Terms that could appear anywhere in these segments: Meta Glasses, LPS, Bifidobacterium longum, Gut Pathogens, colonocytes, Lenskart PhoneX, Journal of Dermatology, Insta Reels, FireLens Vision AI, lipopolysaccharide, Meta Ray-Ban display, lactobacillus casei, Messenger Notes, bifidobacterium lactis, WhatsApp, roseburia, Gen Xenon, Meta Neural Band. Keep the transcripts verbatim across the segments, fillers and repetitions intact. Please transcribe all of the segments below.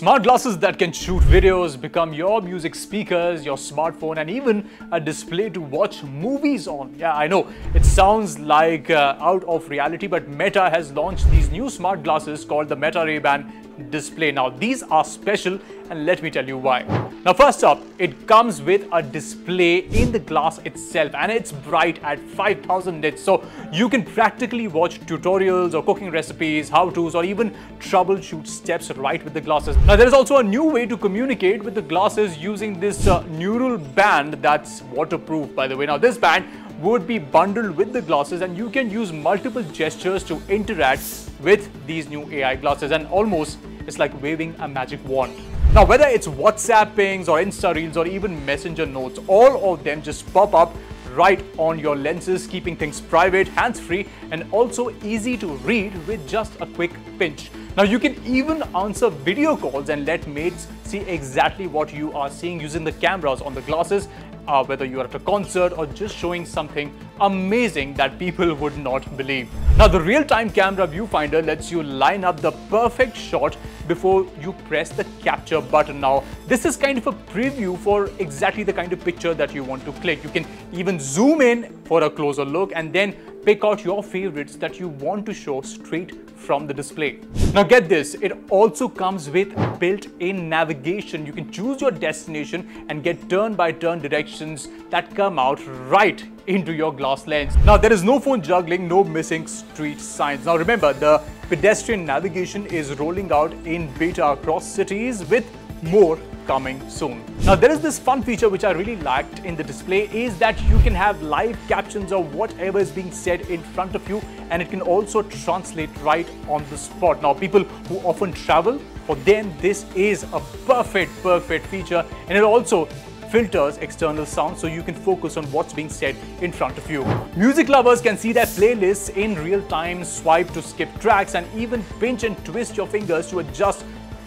Smart glasses that can shoot videos, become your music speakers, your smartphone, and even a display to watch movies on. Yeah, I know, it sounds like uh, out of reality, but Meta has launched these new smart glasses called the Meta Ray-Ban display. Now, these are special, and let me tell you why. Now, first up, it comes with a display in the glass itself, and it's bright at five thousand nits, so you can practically watch tutorials or cooking recipes, how-tos, or even troubleshoot steps right with the glasses. Now, there is also a new way to communicate with the glasses using this uh, neural band that's waterproof, by the way. Now, this band would be bundled with the glasses, and you can use multiple gestures to interact with these new A I glasses, and almost it's like waving a magic wand. Now, whether it's WhatsApp pings or Insta Reels or even Messenger Notes, all of them just pop up right on your lenses, keeping things private, hands-free, and also easy to read with just a quick pinch. Now, you can even answer video calls and let mates see exactly what you are seeing using the cameras on the glasses, uh, whether you are at a concert or just showing something amazing that people would not believe. Now, the real-time camera viewfinder lets you line up the perfect shot before you press the capture button. Now, this is kind of a preview for exactly the kind of picture that you want to click. You can even zoom in for a closer look and then pick out your favorites that you want to show straight from the display. Now, get this, it also comes with built-in navigation. You can choose your destination and get turn-by-turn directions that come out right into your glass lens. Now, there is no phone juggling, no missing street signs. Now, remember, the pedestrian navigation is rolling out in beta across cities, with more coming soon. Now, there is this fun feature which I really liked in the display, is that you can have live captions of whatever is being said in front of you, and it can also translate right on the spot. Now, people who often travel, for them this is a perfect, perfect feature, and it also filters external sound so you can focus on what's being said in front of you. Music lovers can see their playlists in real time, swipe to skip tracks, and even pinch and twist your fingers to adjust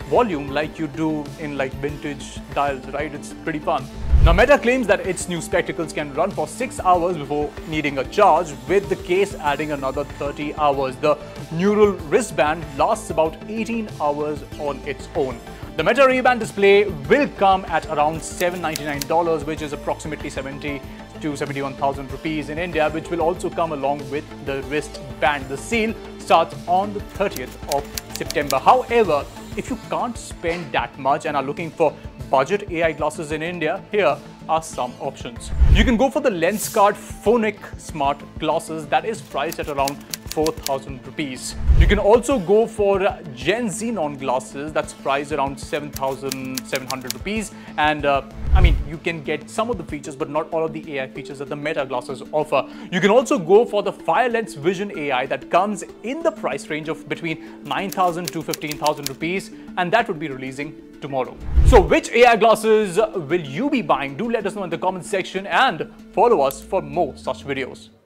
volume like you do in like vintage dials, right? It's pretty fun. Now, Meta claims that its new spectacles can run for six hours before needing a charge, with the case adding another thirty hours. The neural wristband lasts about eighteen hours on its own. The Meta Ray-Ban display will come at around seven hundred ninety-nine dollars, which is approximately seventy to seventy-one thousand rupees in India, which will also come along with the wristband. The sale starts on the thirtieth of September. However, if you can't spend that much and are looking for budget A I glasses in India, here are some options. You can go for the Lenskart PhoneX smart glasses, that is priced at around four thousand rupees. You can also go for Gen Xenon glasses, that's priced around seven thousand seven hundred rupees, and uh, I mean, you can get some of the features but not all of the A I features that the Meta glasses offer. You can also go for the FireLens Vision A I that comes in the price range of between nine thousand to fifteen thousand rupees, and that would be releasing tomorrow. So, which A I glasses will you be buying? Do let us know in the comment section and follow us for more such videos.